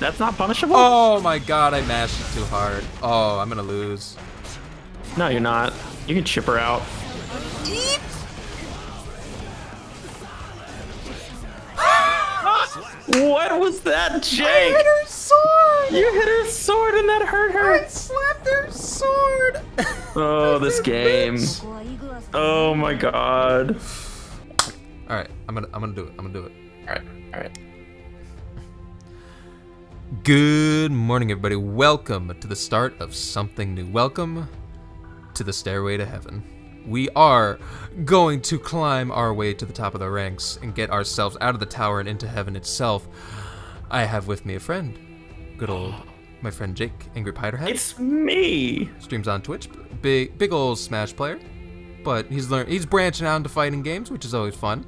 That's not punishable? Oh my god, I mashed it too hard. Oh, I'm gonna lose. No, you're not. You can chip her out. Eep. What was that, Jake? I hit her sword! You hit her sword and that hurt her! I slapped her sword! Oh, this game. Bitch. Oh my god. Alright, I'm gonna do it. I'm gonna do it. Alright, alright. Good morning, everybody. Welcome to the start of something new. Welcome to the Stairway to Heaven. We are going to climb our way to the top of the ranks and get ourselves out of the tower and into heaven itself. I have with me a friend, good old my friend Jake, Angry Piterhead. It's me. Streams on Twitch, big old Smash player, but he's branching out into fighting games, which is always fun.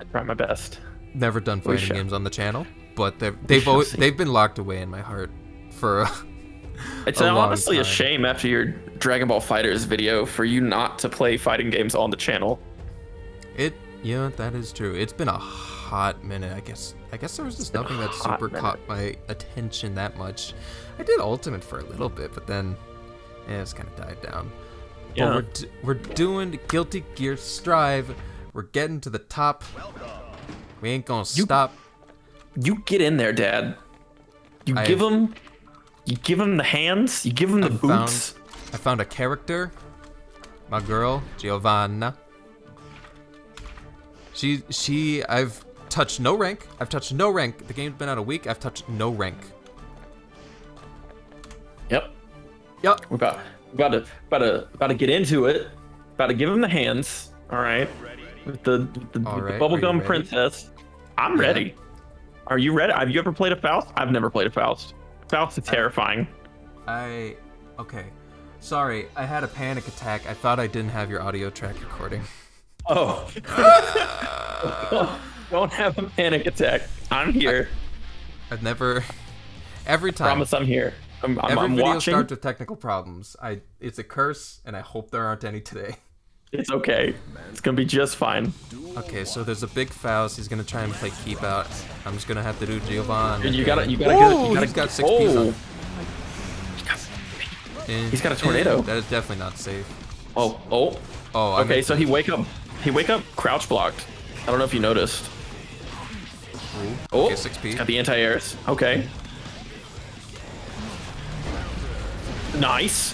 I try my best. Never done fighting games on the channel, but they've been locked away in my heart for. It's honestly a shame after your Dragon Ball FighterZ video for you not to play fighting games on the channel. Yeah, that is true. It's been a hot minute, I guess. I guess there was just nothing that super caught my attention that much. I did Ultimate for a little bit, but then it's kind of died down. Yeah. But we're doing Guilty Gear Strive. We're getting to the top. We ain't gonna stop. You get in there, Dad. You give him the hands, you give him the boots. I found a character, my girl, Giovanna. I've touched no rank. I've touched no rank. The game's been out a week. I've touched no rank. Yep. Yep. We're about to get into it. About to give him the hands. All right. With the bubblegum princess. I'm ready. Are you ready? Have you ever played a Faust? I've never played a Faust. Faust is terrifying. Okay. Sorry, I had a panic attack. I thought I didn't have your audio track recording. Oh. Don't have a panic attack. I'm here. I've never. Every time. I promise I'm here. I'm watching. Every video starts with technical problems. It's a curse, and I hope there aren't any today. It's okay. It's gonna be just fine. Okay, so there's a big Faust. He's gonna try and play keep out. I'm just gonna have to do Giovanna. He's got 6 Ps on. He's got a tornado. That is definitely not safe. Oh. Okay, so he wake up crouch blocked. I don't know if you noticed. Ooh. Oh. Okay, 6 P. Got the anti-airs. Okay. Nice.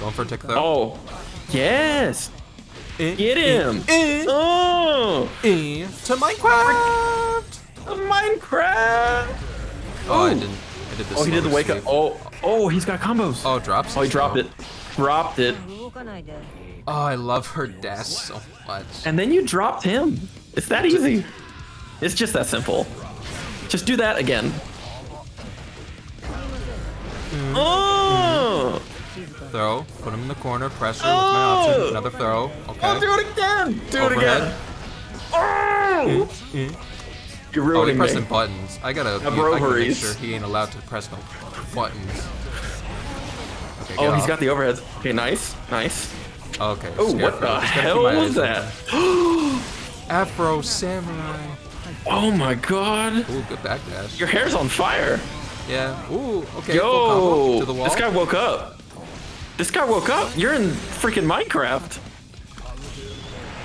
Going for a tick though. Oh. Yes! Get him! To Minecraft! Minecraft! Oh, I did this. Oh, he did the wake up. Oh, he's got combos. Oh, drops. Oh, he dropped it. Dropped it. Oh, I love her dash so much. And then you dropped him. It's that easy. It's just that simple. Just do that again. Oh! Throw, put him in the corner, pressure with my option, another throw. Okay. Oh, do it again! Do it again! Oh! You're ruining me. Pressing buttons. I gotta make sure he ain't allowed to press no buttons. Okay, he's got the overheads. Okay, nice. Okay. Oh, what the hell was that? Afro Samurai. Oh my god. Ooh, good backdash. Your hair's on fire. Yeah. Ooh, okay. Yo, to the wall. This guy woke up. This guy woke up. You're in freaking Minecraft.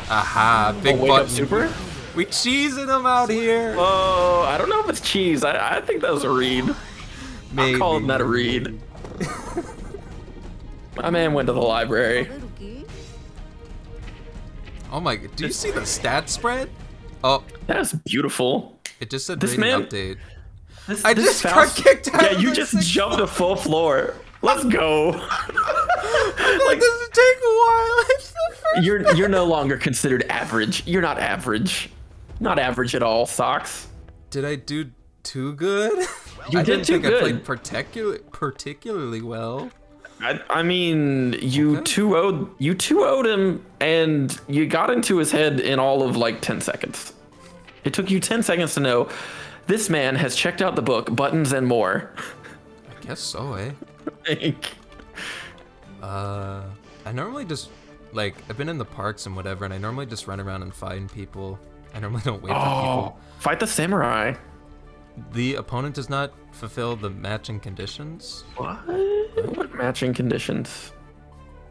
Aha! Big button. Super. We cheesing him out here. Oh, I don't know if it's cheese. I think that was a read. Maybe. I called that a read. My man went to the library. Oh my! Do you see the stat spread? Oh, that's beautiful. It just said rating update. I just got kicked out. Yeah, you just jumped a full floor. Let's go. Like, this would take a while. You're no longer considered average. You're not average. Not average at all, Socks. Did I do too good? I didn't think I played particularly well. I mean, you 2-0'd him and you got into his head in all of like 10 seconds. It took you 10 seconds to know this man has checked out the book Buttons and More. I guess so, eh? I normally just I've been in the parks and whatever, and I normally just run around and find people. I normally don't wait for people. Fight the samurai. the opponent does not fulfill the matching conditions. What? What matching conditions?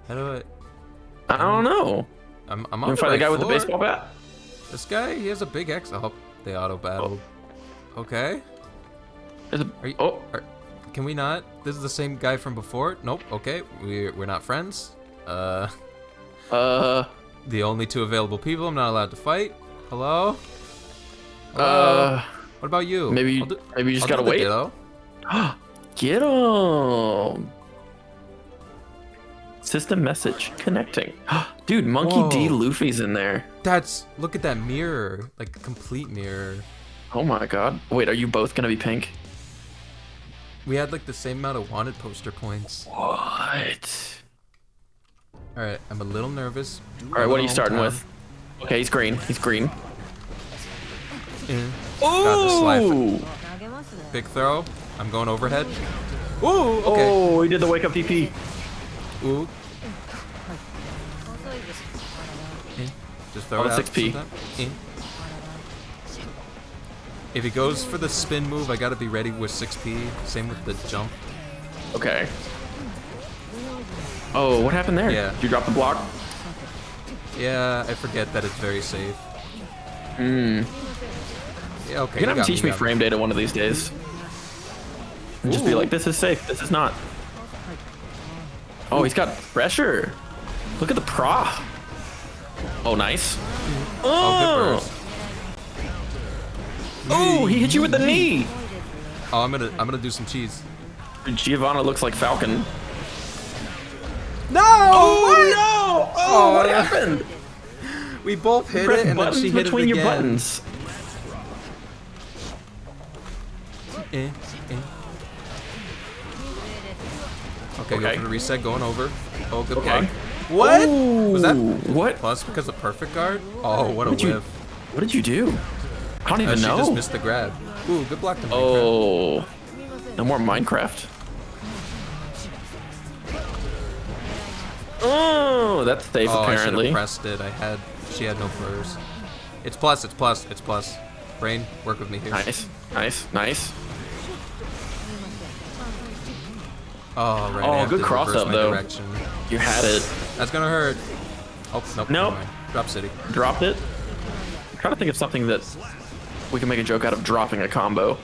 How do I don't know. I'm on the right guy floor. With the baseball bat. This guy, he has a big X. Oh, they auto battled. Oh. Okay. Can we not? This is the same guy from before. Nope. Okay, we're not friends. The only two available people I'm not allowed to fight. Hello. What about you? Maybe you just gotta wait. Ditto. Get him. System message connecting. Dude, Monkey D. Luffy's in there. Look at that mirror, like a complete mirror. Oh my god. Wait, are you both gonna be pink? We had like the same amount of wanted poster points. What? All right, I'm a little nervous. All right, what are you starting with? Okay, he's green. He's green. Yeah. Oh! Big throw. I'm going overhead. Ooh, okay. Oh, he did the wake up DP. Ooh. Just throw it out. 6P. If he goes for the spin move, I gotta be ready with 6P. Same with the jump. Okay. Oh, what happened there? Yeah. Did you drop the block? Yeah, I forget that it's very safe. Hmm. Yeah, okay. You're gonna have to teach me frame data one of these days. And just be like, this is safe, this is not. Oh, he's got pressure. Look at the prop. Oh, nice. Oh. Oh, he hit you with the knee. Oh, I'm gonna do some cheese. Giovanna looks like Falcon. No! Oh, no! Oh, what happened? We both hit it, and then she hit it again. Between your buttons. Okay, go for the reset, going over. Oh, good block. What? Ooh, was that what? Plus because of perfect guard? Oh, what a whiff. What did you do? I don't even know. She just missed the grab. Ooh, good block to Minecraft. Oh, no more Minecraft. Oh, that's safe apparently. I should have pressed it. She had no furs. It's plus, it's plus, it's plus. Brain, work with me here. Nice, nice, nice. Oh, right. Oh, good cross up though. Direction. You had it. That's gonna hurt. Oh, nope. Nope. Drop city. Dropped it. I'm trying to think of something that we can make a joke out of dropping a combo.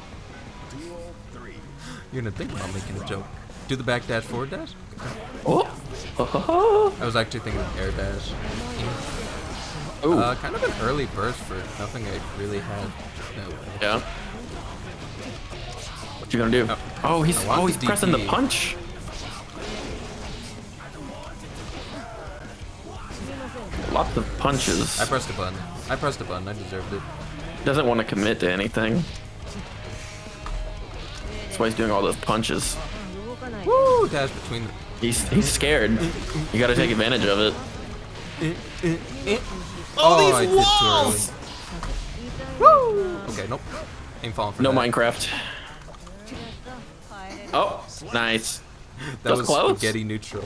You're gonna think about making a joke. Do the back dash, forward dash? Oh. I was actually thinking of air dash. Oh. Kind of an early burst for nothing I really had. Yeah. What you gonna do? Oh, he's pressing the punch. Lots of punches. I pressed a button. I pressed a button. I deserved it. Doesn't want to commit to anything. That's why he's doing all those punches. Woo! Dash between. He's scared. You got to take advantage of it. Oh, these walls! Woo! Okay, nope. Ain't falling for that. No Minecraft. Oh, nice. That was close. Spaghetti neutral.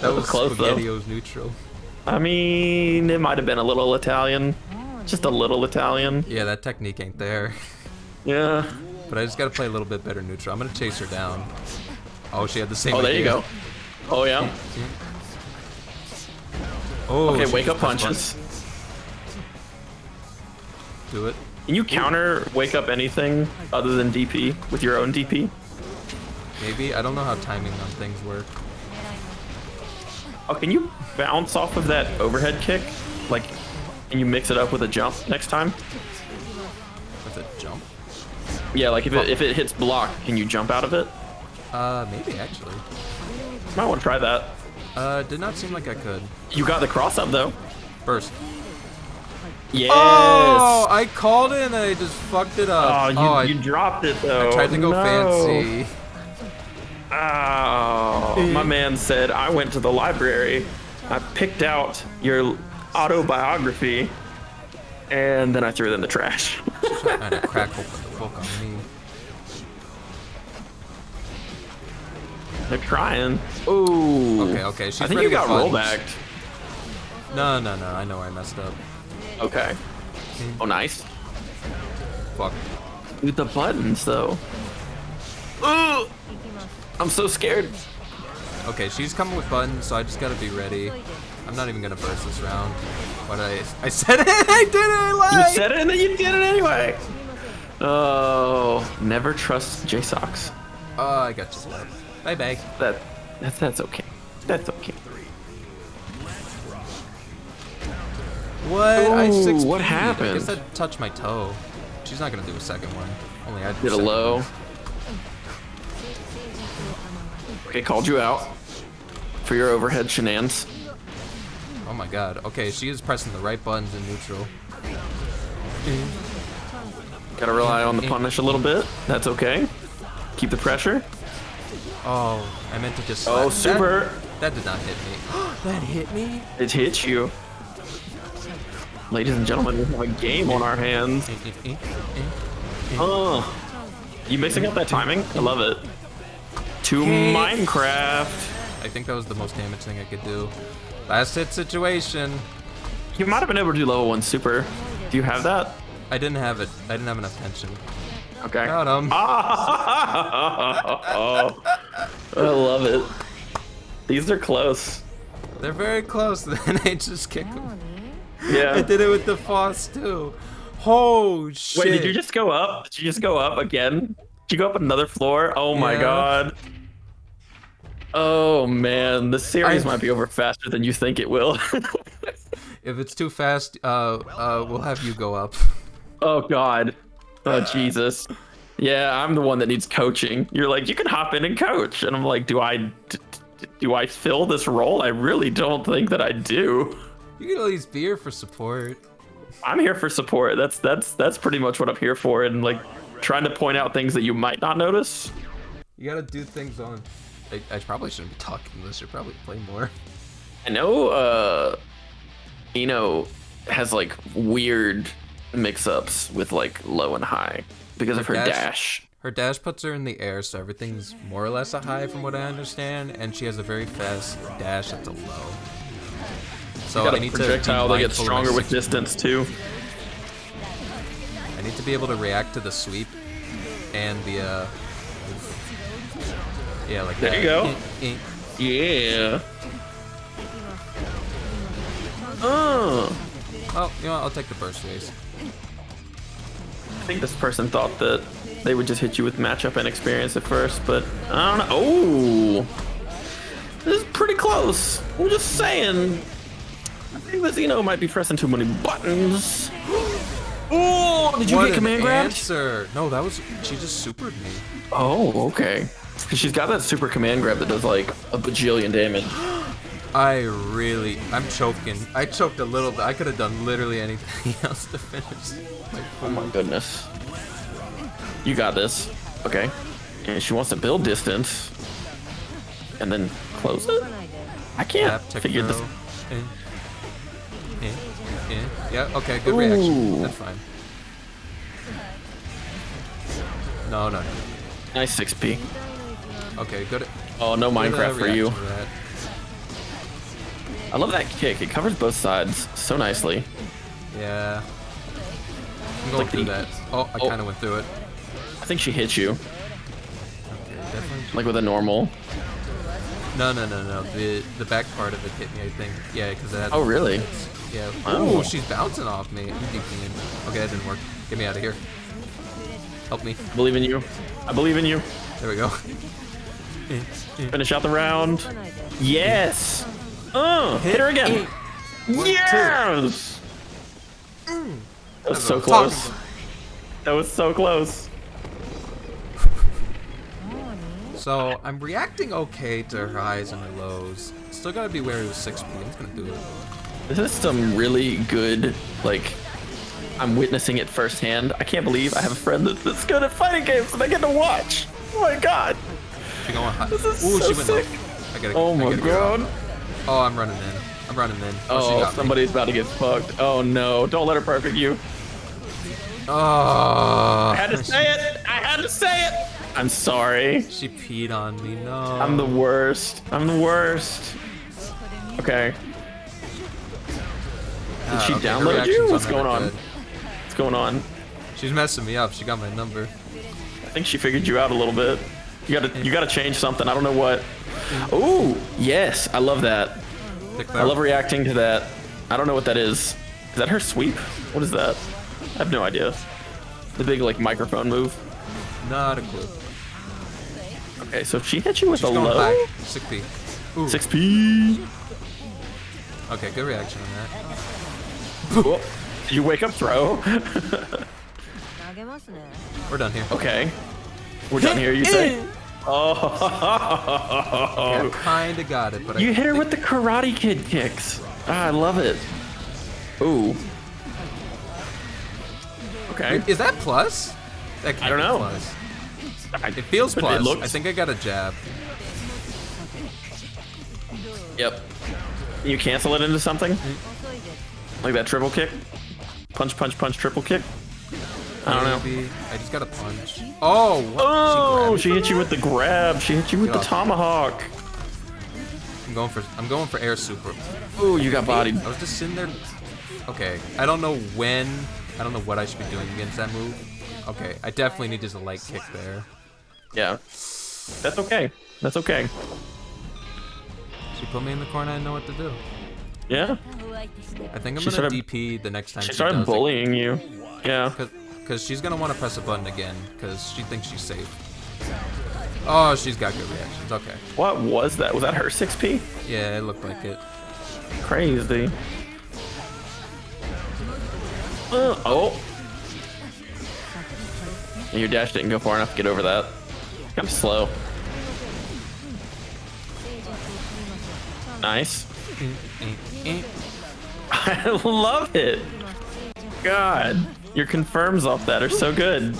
That was close though. Spaghettios neutral. I mean, it might have been a little Italian. Just a little Italian. Yeah, that technique ain't there. Yeah. But I just gotta play a little bit better neutral. I'm gonna chase her down. Oh, she had the same idea. There you go. Oh, yeah. Oh, okay, wake up punches. Do it. Can you counter wake up anything other than DP with your own DP? Maybe. I don't know how timing on things work. Oh, can you bounce off of that overhead kick? Like, can you mix it up with a jump next time? With a jump? Yeah, like if it hits block, can you jump out of it? Maybe actually. Might want to try that. Did not seem like I could. You got the cross up though. Burst. Yes. Oh, I called it and I just fucked it up. You dropped it though. I tried to go fancy. Oh, my man said, I went to the library, I picked out your autobiography, and then I threw it in the trash. Trying to crack open the book on me. They're trying. Ooh. Okay. She's I think you got rollbacked. No. I know I messed up. Okay. Oh, nice. Fuck. Dude, the buttons though. Ooh! I'm so scared. Okay, she's coming with buttons, so I just gotta be ready. I'm not even gonna burst this round. But I said it. I did it. Like. You said it, and then you did it anyway. Oh, never trust JSocks. Oh, I got you. Bye bye. That's okay. That's okay. What? Ooh, what happened? I guess I touched my toe. She's not gonna do a second one. Only I did a low. One. Okay, called you out for your overhead shenanigans. Oh my god. Okay, she is pressing the right buttons in neutral. Gotta rely on the punish a little bit. That's okay. Keep the pressure. Oh, I meant to just slap. Oh, super. That did not hit me. That hit me? It hit you. Ladies and gentlemen, we have a game on our hands. Oh, you mixing up that timing? I love it. To Minecraft. I think that was the most damage thing I could do. Last hit situation. You might have been able to do level 1 super. Do you have that? I didn't have it. I didn't have enough tension. Okay. Got him. Oh, I love it. These are close. They're very close. Then I just kicked them. Yeah. I did it with the Faust too. Oh shit. Wait, did you just go up? Did you just go up again? Did you go up another floor? Oh my god. Oh man, this series might be over faster than you think it will. If it's too fast, we'll have you go up. Oh god. Oh Jesus. Yeah, I'm the one that needs coaching. You're like, you can hop in and coach. And I'm like, do I fill this role? I really don't think that I do. You can at least be here for support. I'm here for support. That's pretty much what I'm here for, and like trying to point out things that you might not notice. You gotta do things on. I probably shouldn't be talking this. You probably play more. I know. Eno has like weird mix-ups with like low and high because of her dash. Her dash puts her in the air, so everything's more or less a high from what I understand, and she has a very fast dash at the low. So I need projectile to get stronger with distance too. I need to be able to react to the sweep and the yeah, like there that. You go. Yeah. Oh, you know what? I'll take the burst phase. I think this person thought that they would just hit you with matchup and experience at first, but I don't know. Oh, this is pretty close. I'm just saying. I think that Zeno might be pressing too many buttons. Oh, did you get command grab? No, that was, she just supered me. Oh, okay. She's got that super command grab that does like a bajillion damage. I'm choking. I choked a little bit. I could have done literally anything else to finish. Oh my goodness. You got this. Okay. And she wants to build distance. And then close it? I can't figure this. Yeah, okay, good reaction. Ooh. That's fine. No. Nice 6P. Okay, good. Oh, no Minecraft for you. I love that kick. It covers both sides so nicely. Yeah. I'm going through that. Oh, I kind of went through it. I think she hit you. Okay, definitely. Like with a normal. No. The back part of it hit me, I think. Yeah, because that. Oh, really? Hits. Yeah. Oh, she's bouncing off me. Okay, that didn't work. Get me out of here. Help me. I believe in you. I believe in you. There we go. Finish out the round. Yes. Oh, hit her again. Yes. That was so close. That was so close. So I'm reacting okay to her highs and her lows. Still gotta be wary of 6P. I'm gonna do it. This is some really good, like, I'm witnessing it firsthand. I can't believe I have a friend that's good at fighting games and I get to watch. Oh my god. This is Ooh, so she went sick. I gotta, oh my god. Oh, I'm running in. I'm running in. Oh, somebody's about to get fucked. Oh no, don't let her perfect you. Oh. I had to say it. I had to say it. I'm sorry. She peed on me. No. I'm the worst. I'm the worst. Okay. Did she download you? What's going on? What's going on? She's messing me up. She got my number. I think she figured you out a little bit. You gotta change something. I don't know what. Oh, yes. I love that. I love reacting to that. I don't know what that is. Is that her sweep? What is that? I have no idea. The big, like, microphone move. Not a clue. Okay, so if she hit you with a low. Back. 6P. Ooh. 6P. Okay, good reaction on that. Cool. You wake up throw. We're done here. Okay. We're done here, you say? Oh. Yeah, kinda got it, but you hit her with the Karate Kid kicks. Oh, I love it. Ooh. Okay. Wait, is that plus? That I don't know. Plus. It feels plus. I think I got a jab. Yep. You cancel it into something? Like that triple kick? Punch, punch, punch, triple kick? I don't know. I just got a punch. Oh! What? Oh! She hit you with the grab. She hit you with the tomahawk. I'm going for air super. Ooh, you got bodied. I was just sitting there. Okay. I don't know what I should be doing against that move. Okay. I definitely need just a light kick there. Yeah. That's okay. That's okay. She put me in the corner. I didn't know what to do. Yeah. I think I'm gonna DP the next time. She started bullying you. Yeah. Because she's going to want to press a button again, because she thinks she's safe. Oh, she's got good reactions. Okay. What was that? Was that her 6P? Yeah, it looked like it. Crazy. Oh. Your dash didn't go far enough to get over that. I'm slow. Nice. I love it. God. Your confirms off that are so good.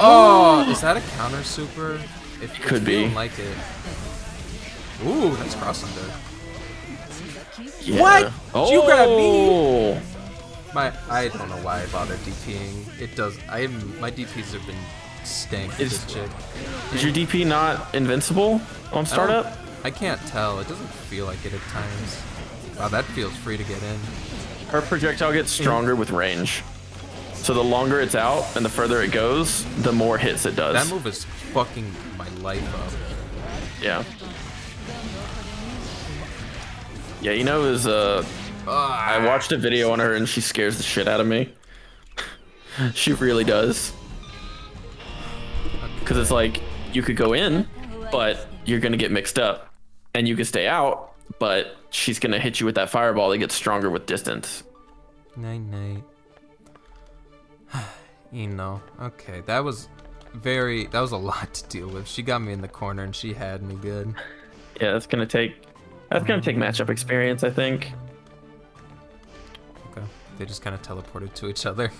Oh, is that a counter super? It could be. Like it. Ooh, that's cross under. Yeah. What? Oh. You grab me. I don't know why I bothered DPing. It does. My DPs have been stank. This chick. Is your DP not invincible on startup? I can't tell. It doesn't feel like it at times. Wow, that feels free to get in. Her projectile gets stronger with range. So the longer it's out and the further it goes, the more hits it does. That move is fucking my life up. Yeah. Yeah, you know, is I watched a video on her and she scares the shit out of me. She really does. Because it's like, you could go in, but you're going to get mixed up. And you could stay out, but she's going to hit you with that fireball that gets stronger with distance. Night, night. You know, okay, that was a lot to deal with. She got me in the corner and she had me good. Yeah, that's going to take matchup experience, I think. Okay, they just kind of teleported to each other.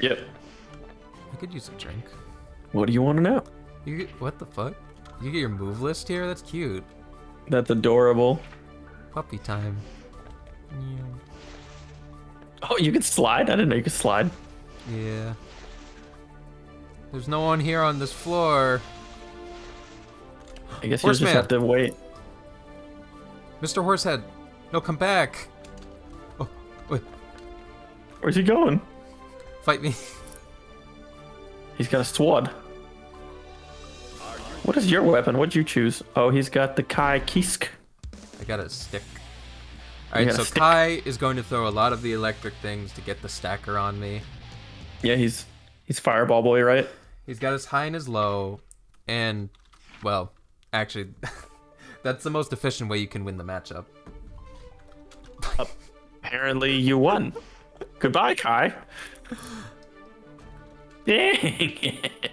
Yep. I could use a drink. What do you want to know? What the fuck? You get your move list here? That's cute. That's adorable. Puppy time. Yeah. Oh, you can slide? I didn't know you could slide. Yeah. There's no one here on this floor. I guess you just have to wait. Mr. Horsehead, no, come back. Oh, wait. Where's he going? Fight me. He's got a sword. What is your weapon? What'd you choose? Oh, he's got the Ky Kiske. I got a stick. Alright, so Kai is going to throw a lot of the electric things to get the stacker on me. Yeah, he's fireball boy, right? He's got his high and his low, and, well, actually, that's the most efficient way you can win the matchup. Apparently you won. Goodbye, Kai. Dang it.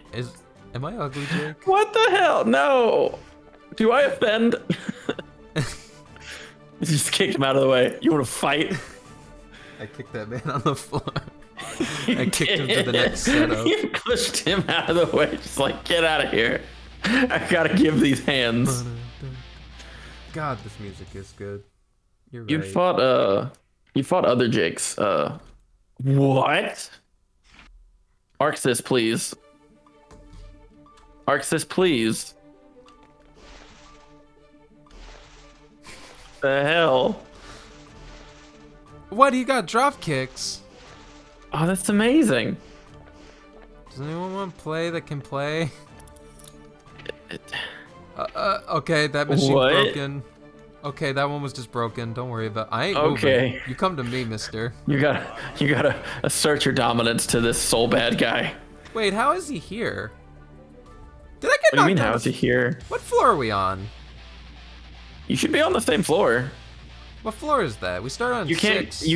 Am I ugly, Jake? What the hell? No! Do I offend? Just kicked him out of the way. You want to fight? I kicked that man on the floor. I kicked him to the next setup. You pushed him out of the way. Just like, get out of here. I gotta give these hands. God, this music is good. You're right. You fought other Jakes. What? Arxis, please. Arxis, please. The hell? What? He got drop kicks. Oh, that's amazing. Does anyone want to play that can play? Okay, that machine broken. Okay, that one was just broken. Don't worry about it. I ain't moving. You come to me, mister. You gotta assert your dominance to this Sol Badguy. Wait, how is he here? Did I get knocked out? What do you mean, how is he here? What floor are we on? You should be on the same floor. What floor is that? We start on 6.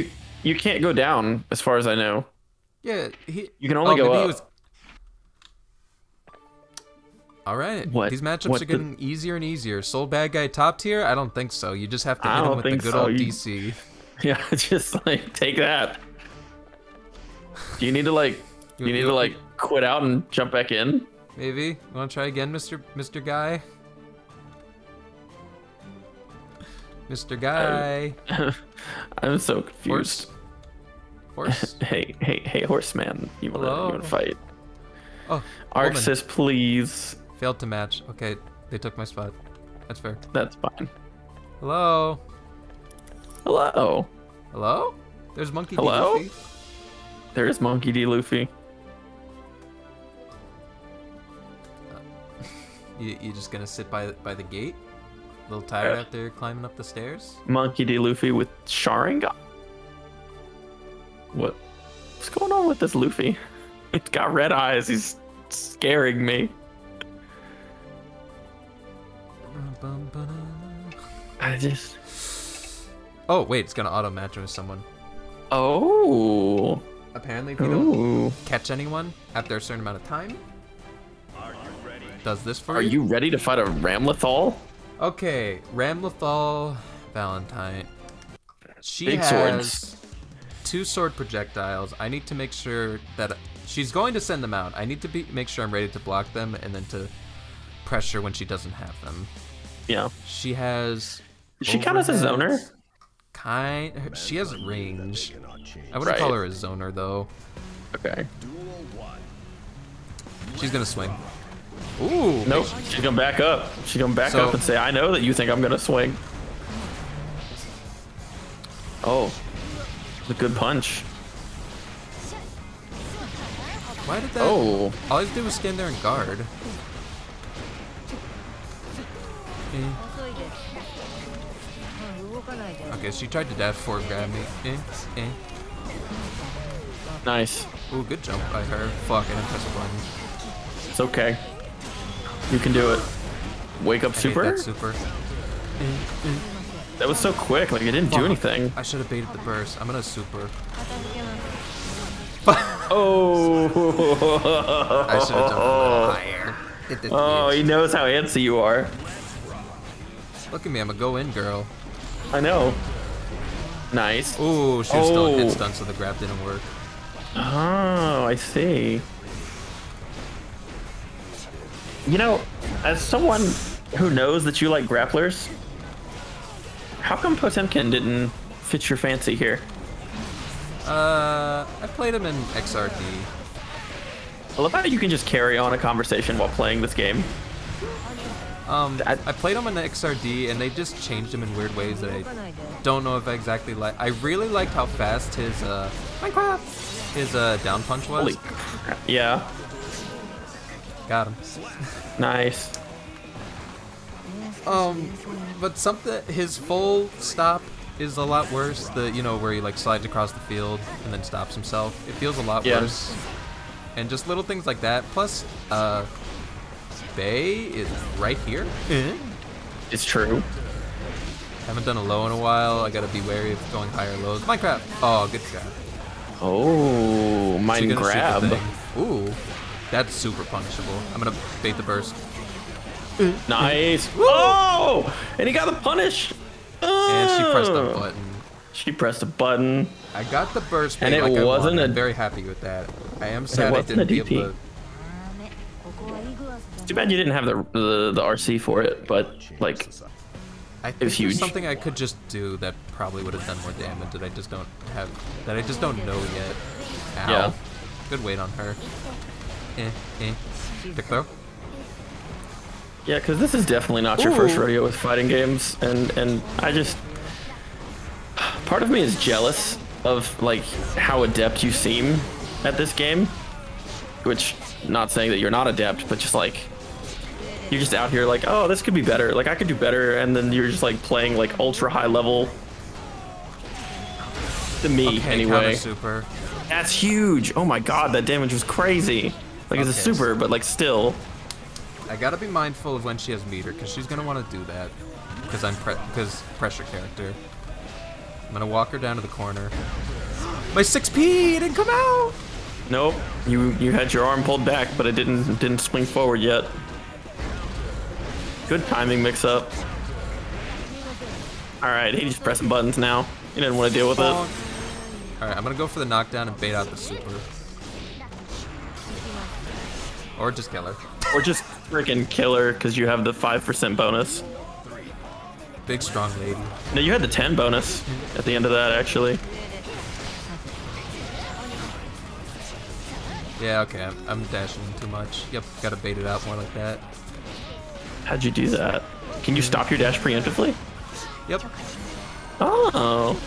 You can't go down, as far as I know. Yeah, you can only go up. All right. What? These matchups are getting easier and easier. Sol Badguy top tier? I don't think so. You just have to hit him with the good old DC. Yeah, just like take that. Do you need to like you need to quit out and jump back in? Maybe. You want to try again, Mr. Guy? Mr. Guy. I'm so confused. Horse. hey, horseman. You want to fight? Oh, Arxis, please. Failed to match. Okay, they took my spot. That's fair. That's fine. Hello. Hello. Hello? There's Monkey D. Luffy. There is Monkey D. Luffy. You just gonna sit by the gate? A little tired out there climbing up the stairs? Monkey D. Luffy with Sharingan. What's going on with this Luffy? It's got red eyes. He's scaring me. I just... Oh, wait. It's going to auto-match with someone. Oh. Apparently, if you don't catch anyone after a certain amount of time, does this for you. Are you ready to fight a Ramlethal? Okay. Ramlethal Valentine. She has two sword projectiles. I need to make sure that... She's going to send them out. I need to make sure I'm ready to block them and then to pressure when she doesn't have them. Yeah. She has... She kind of a zoner. She has range. I wouldn't call her a zoner, though. Okay. She's going to swing. Ooh. Nope. She's going to back up. She's going to back up and say, I know that you think I'm going to swing. Oh. It's a good punch. Why did that? Oh. All I had to do was stand there and guard. Okay, she tried to dash forward, grab me. Nice. Ooh, good jump by her. Fuck, I didn't press a button. It's okay. You can do it. Wake up, super. I hate that super. That was so quick. Like it didn't do anything. I should have baited the burst. I'm gonna super. Oh! I should have done higher. Oh, he knows how antsy you are. Look at me, I'm a go in girl. I know. Nice. Ooh, she was still in hit stun, so the grab didn't work. Oh, I see. You know, as someone who knows that you like grapplers, how come Potemkin didn't fit your fancy here? I played him in XRD. I love how you can just carry on a conversation while playing this game. I played him in the XRD, and they just changed him in weird ways that I don't know if I exactly like. I really liked how fast his down punch was. Holy crap. Yeah. Got him. Nice. But something his full stop is a lot worse, where he like slides across the field and then stops himself. It feels a lot worse. And just little things like that. Plus, Bay is right here. It's true. Haven't done a low in a while. I gotta be wary of going higher lows. Minecraft. Oh, good grab. Oh, mine grab. Ooh, that's super punishable. I'm gonna bait the burst. Nice. Oh, and he got the punish. And she pressed a button. I got the burst, and it wasn't. I'm very happy with that. I am sad I didn't be able to. It's too bad you didn't have the RC for it, but like, I think it was huge. Something I could just do that probably would have done more damage that I just don't have. That I just don't know yet. Ow. Yeah. Good weight on her. Pick throw. Yeah, because this is definitely not your first rodeo with fighting games, and I just... Part of me is jealous of like how adept you seem at this game, which not saying that you're not adept, but just like you're just out here like, oh, this could be better, like I could do better, and then you're just like playing like ultra high level. To me, okay, anyway. Super. That's huge. Oh my god, that damage was crazy. Like, okay, it's a super, but like still. I gotta be mindful of when she has meter, because she's gonna want to do that. Because I'm pressure character. I'm gonna walk her down to the corner. My 6P didn't come out. Nope. You had your arm pulled back, but it didn't swing forward yet. Good timing mix up. All right, he's just pressing buttons now. He didn't want to deal with it. All right, I'm gonna go for the knockdown and bait out the super. Or just kill her. Or just freaking kill her, because you have the 5% bonus. Big strong lady. No, you had the 10 bonus at the end of that, actually. Yeah, okay, I'm dashing too much. Yep, gotta bait it out more like that. How'd you do that? Can you stop your dash preemptively? Yep. Oh.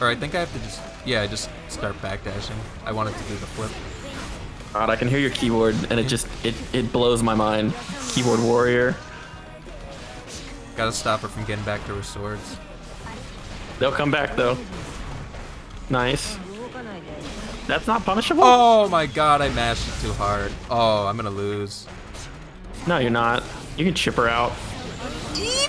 Or I think I have to just, yeah, just start backdashing. I wanted to do the flip. God, I can hear your keyboard, and it just, it blows my mind. Keyboard warrior. Gotta stop her from getting back to her swords. They'll come back, though. Nice. That's not punishable? Oh my god, I mashed it too hard. Oh, I'm gonna lose. No, you're not. You can chip her out. Eep.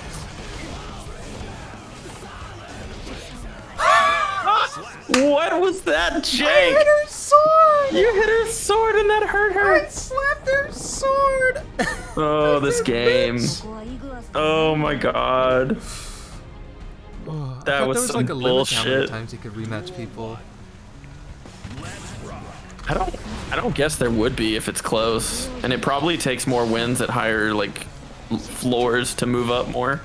What was that, Jake? I hit her sword! You hit her sword and that hurt her! I slapped her sword! Oh, this game. Bitch. Oh my god. Oh, that was some like a bullshit. How many times you could rematch people. I don't guess there would be if it's close, and it probably takes more wins at higher like floors to move up more.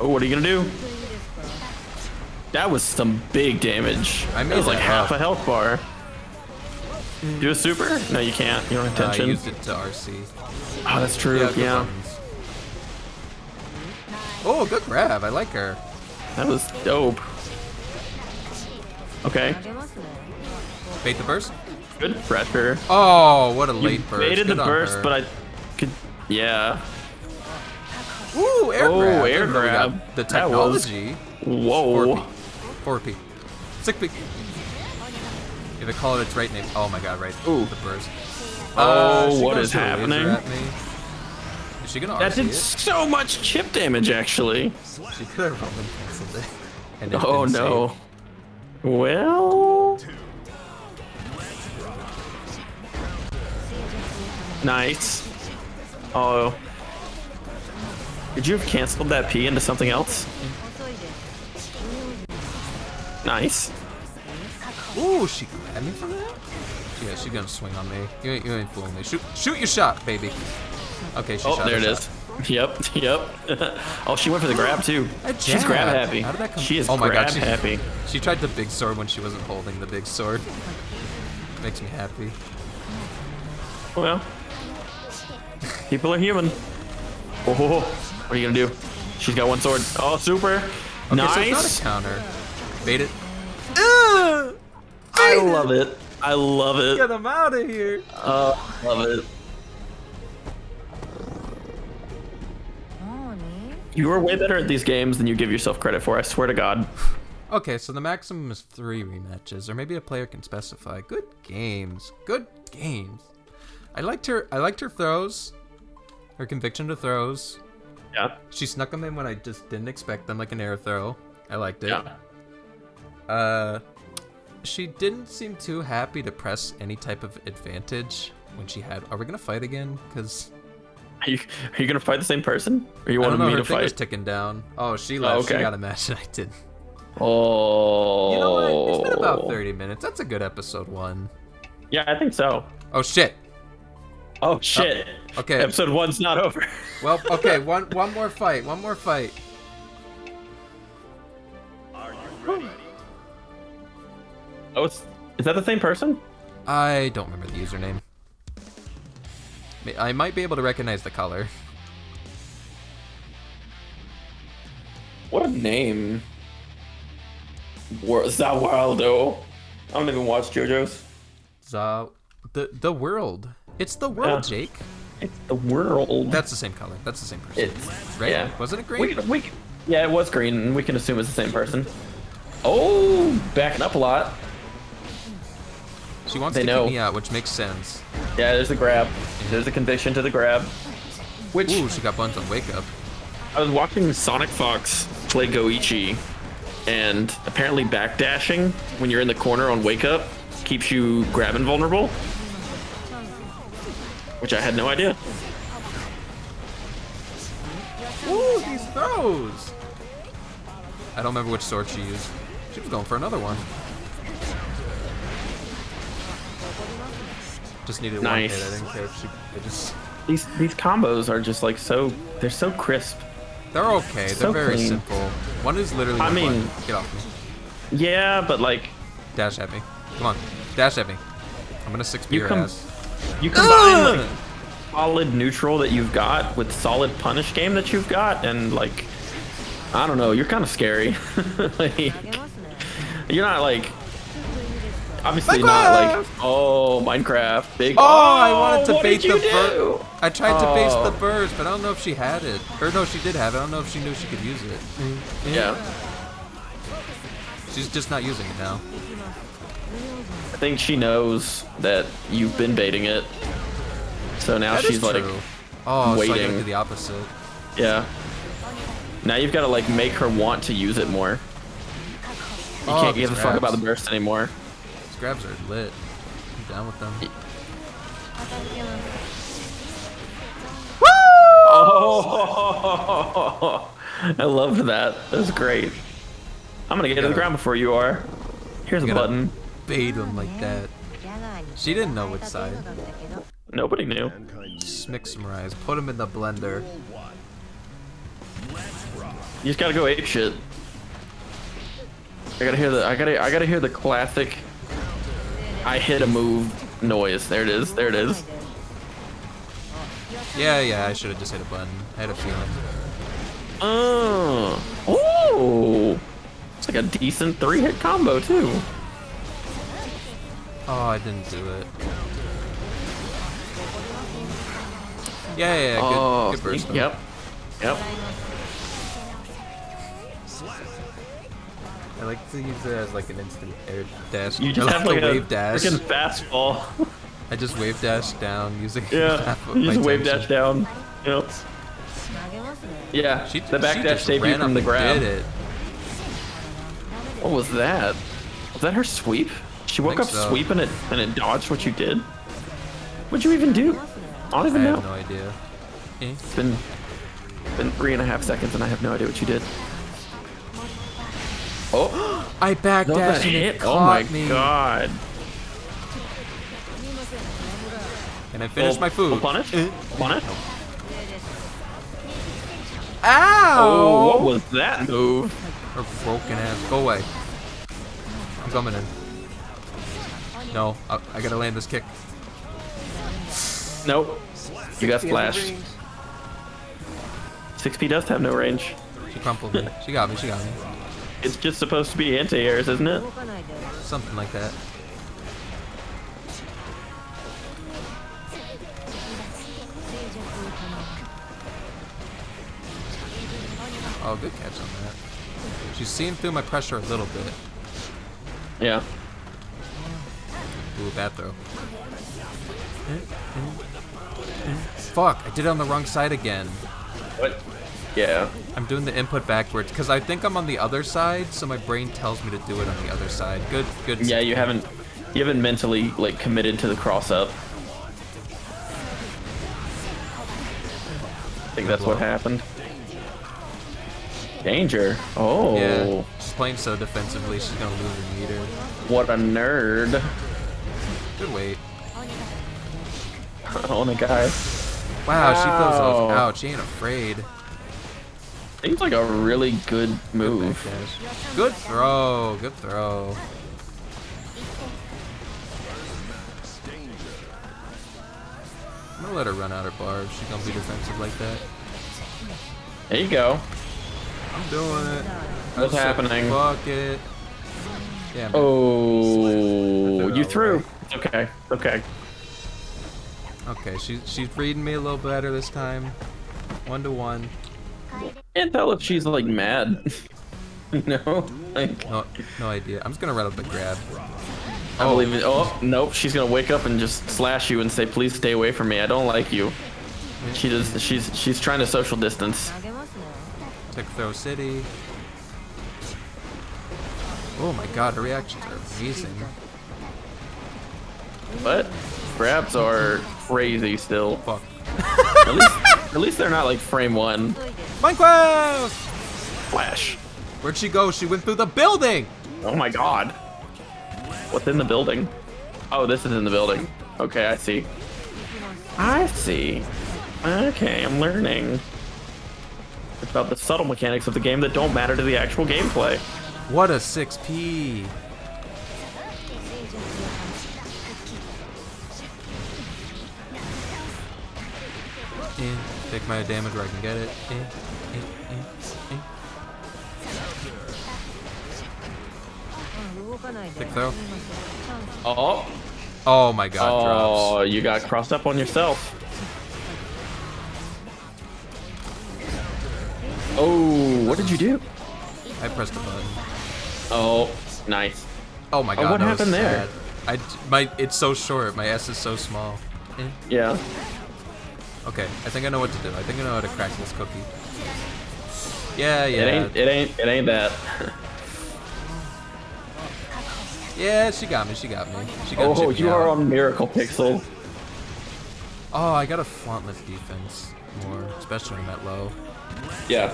Oh, what are you gonna do? That was some big damage. I made like half a health bar. Do a super? No, you can't. You don't have tension. I used it to RC. Oh, that's true. Yeah. Oh, good grab. I like her. That was dope. Okay. Bait the burst. Good pressure. Oh, what a late burst. Baited the burst, but I could. Yeah. Ooh, air grab. Oh, air grab. The technology. Whoa. 4P. 6P. If I call it its right name. Oh my god, right. Ooh. The burst. Oh, what is happening? Is she gonna RC? That did so much chip damage, actually. She could have Roman canceled it. And oh no. Safe. Well. Nice. Oh. Could you have canceled that P into something else? Nice. Ooh, she grabbed me from that? Yeah, she's gonna swing on me. You ain't fooling me. Shoot your shot, baby. Okay, she shot. Oh, there it is. Yep. Oh, she went for the grab too. She's grab happy. How did that come? She is grab happy. She tried the big sword when she wasn't holding the big sword. Makes me happy. Well, people are human. Oh. What are you gonna do? She's got one sword. Oh, super. Okay, nice. So it's not a counter. Bait it. I love it. I love it. Get him out of here. Oh, love it. You are way better at these games than you give yourself credit for. I swear to God. Okay, so the maximum is 3 rematches, or maybe a player can specify. Good games. Good games. I liked her throws. Her conviction to throws. Yeah. She snuck them in when I just didn't expect them, like an air throw. I liked it. Yeah. She didn't seem too happy to press any type of advantage when she had. Are we gonna fight again? Cause are you gonna fight the same person? Or you want me to fight? Her finger's ticking down. Oh, she left. Oh, okay. She got a match and I didn't. Oh. You know what? It's been about 30 minutes. That's a good episode 1. Yeah, I think so. Oh shit. Oh shit. Oh, okay. Episode 1's not over. Well, okay, one more fight. One more fight. Are you ready? Oh, is that the same person? I don't remember the username. I might be able to recognize the color. What a name. Zawaldo. I don't even watch JoJo's. The world. It's the world, Jake. It's the world. That's the same color. That's the same person. It's, right? Yeah. Wasn't it green? Yeah, it was green, and we can assume it's the same person. Oh, backing up a lot. She wants to kick me out, which makes sense. Yeah, there's a grab. There's a conviction to the grab. Which, ooh, she got buns on wake up. I was watching Sonic Fox play Goichi, and apparently backdashing when you're in the corner on wake up keeps you grab invulnerable, which I had no idea. Ooh, these throws! I don't remember which sword she used. She was going for another one. Just needed one hit. I didn't care if she. These combos are just like so. They're so crisp. They're okay. They're so very clean. Simple. One is literally. I mean, one. Get off me. Yeah, but like. Dash at me. Come on, dash at me. I'm gonna 6P your ass. You combine like solid neutral that you've got with solid punish game that you've got, and like, I don't know, you're kind of scary. Like, you're not like, obviously Minecraft! Not like, oh, Minecraft, big. Oh, I wanted to bait the bird. I tried to bait the birds, but I don't know if she had it. Or no, she did have it. I don't know if she knew she could use it. Yeah. She's just not using it now. I think she knows that you've been baiting it, so now she's like waiting. So I gotta do the opposite. Yeah. Now you've got to like make her want to use it more. You can't give a fuck about the burst anymore. These grabs are lit. I'm down with them. Woo! Oh! I loved that. That was great. I'm gonna get to the ground before you are. Here's a button. Bait him like that. She didn't know which side. Nobody knew. Mix some rice. Put him in the blender. You just gotta go ape shit. I gotta hear the. I gotta hear the classic. I hit a move noise. There it is. There it is. Yeah, yeah. I should have just hit a button. I had a feeling. Oh. It's like a decent 3-hit combo too. Oh, I didn't do it. Yeah, yeah, yeah. Good burst. Yep. Yep. I like to use it as like an instant air dash. You just have like a wave dash. Freaking fastball. I just wave dash down using. Yeah. You just wave dash down. Yep. Yeah. She, the back dash saved you from the grab. Did it. What was that? Was that her sweep? She woke up sweeping it, and it dodged what you did? What'd you even do? I don't even know. I have no idea. Eh? It's been 3.5 seconds, and I have no idea what you did. Oh! I backdashed and it caught me. Oh my god. And I finished my food. Punish? Punish? Ow! Oh, what was that move? Her broken ass. Go away. I'm coming in. No, I gotta land this kick. Nope. You got splashed. 6P does have no range. She crumpled me. She got me, she got me. It's just supposed to be anti-airs, isn't it? Something like that. Oh, good catch on that. She's seeing through my pressure a little bit. Yeah. Ooh, bad throw. Fuck, I did it on the wrong side again. What? Yeah. I'm doing the input backwards, because I think I'm on the other side, so my brain tells me to do it on the other side. Good, good. Yeah, you haven't mentally, like, committed to the cross-up. I think that's what happened. Danger. Oh. Yeah, she's playing so defensively, she's gonna lose her meter. What a nerd. Good weight. Oh my god. Wow, she feels off. Ouch, she ain't afraid. Seems like a really good move. Good throw, good throw. I'm gonna let her run out her bar. She's gonna be defensive like that. There you go. I'm doing it. What's happening? Fuck it. Yeah, oh, you threw. Right. It's okay. Okay. Okay, she's reading me a little better this time. 1-to-1. Can't tell if she's like mad. No, like no idea. I'm just gonna run up the grab. I believe it. Oh nope, she's gonna wake up and just slash you and say, "Please stay away from me. I don't like you." She does. She's trying to social distance. Tick throw city. Oh my God, her reactions are amazing. What? Grabs are crazy still. Fuck. at least they're not like frame one. Minecraft! Flash. Where'd she go? She went through the building! Oh my God. What's in the building? Oh, this is in the building. Okay, I see. I see. Okay, I'm learning. It's about the subtle mechanics of the game that don't matter to the actual gameplay. What a 6P. Yeah, take my damage where I can get it. Tick throw. Oh. Oh my God. Oh, drops. You got crossed up on yourself. Oh, what did you do? I pressed the button. Oh, nice. Oh my God. Oh, what happened there? It's so short. My S is so small. Yeah. Okay, I think I know what to do. I think I know how to crack this cookie. Yeah, yeah. It ain't that. Yeah, she got me. Oh, you are on Miracle Pixel. Oh, I got a flauntless defense more, especially when that low. Yeah.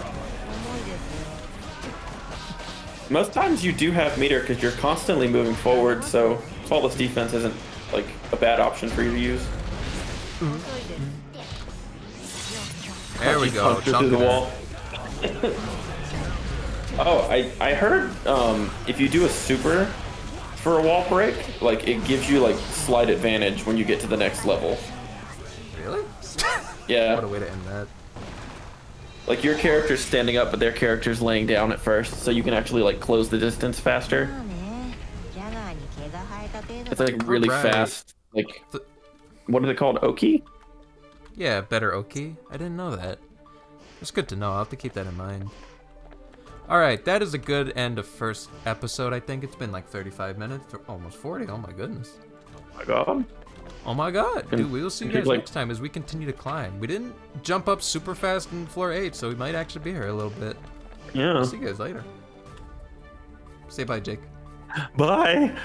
Most times you do have meter because you're constantly moving forward, so flauntless defense isn't like a bad option for you to use. Mm-hmm. There we go. Through the wall. Oh, I heard if you do a super for a wall break, like it gives you like slight advantage when you get to the next level. Really? Yeah. What a way to end that. Like your character's standing up, but their character's laying down at first, so you can actually like close the distance faster. It's like really fast. Like, what are they called? Oki? Yeah, better Oki. I didn't know that. It's good to know. I'll have to keep that in mind. Alright, that is a good end of first episode, I think. It's been like 35 minutes, almost 40. Oh my goodness. Oh my God. Oh my God. Dude, we will see you guys next time as we continue to climb. We didn't jump up super fast in floor 8, so we might actually be here a little bit. Yeah. We'll see you guys later. Say bye, Jake. Bye.